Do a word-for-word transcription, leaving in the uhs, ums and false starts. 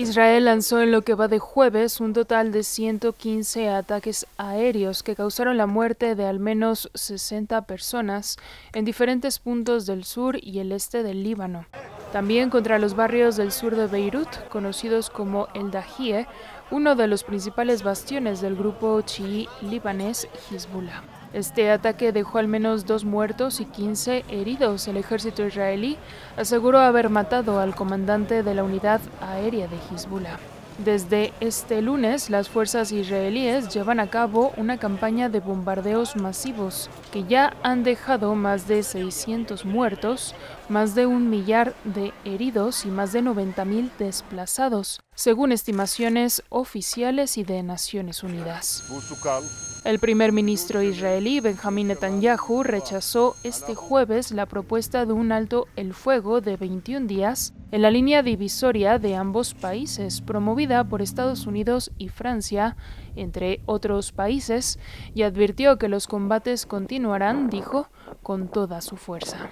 Israel lanzó en lo que va de jueves un total de ciento quince ataques aéreos que causaron la muerte de al menos sesenta personas en diferentes puntos del sur y el este del Líbano. También contra los barrios del sur de Beirut, conocidos como el Dahieh, uno de los principales bastiones del grupo chií libanés Hizbulá. Este ataque dejó al menos dos muertos y quince heridos. El ejército israelí aseguró haber matado al comandante de la unidad aérea de Hizbulá. Desde este lunes, las fuerzas israelíes llevan a cabo una campaña de bombardeos masivos que ya han dejado más de seiscientos muertos, más de un millar de heridos y más de noventa mil desplazados, según estimaciones oficiales y de Naciones Unidas. El primer ministro israelí, Benjamín Netanyahu, rechazó este jueves la propuesta de un alto el fuego de veintiún días en la línea divisoria de ambos países, promovida por Estados Unidos y Francia, entre otros países, y advirtió que los combates continuarán, dijo, con toda su fuerza.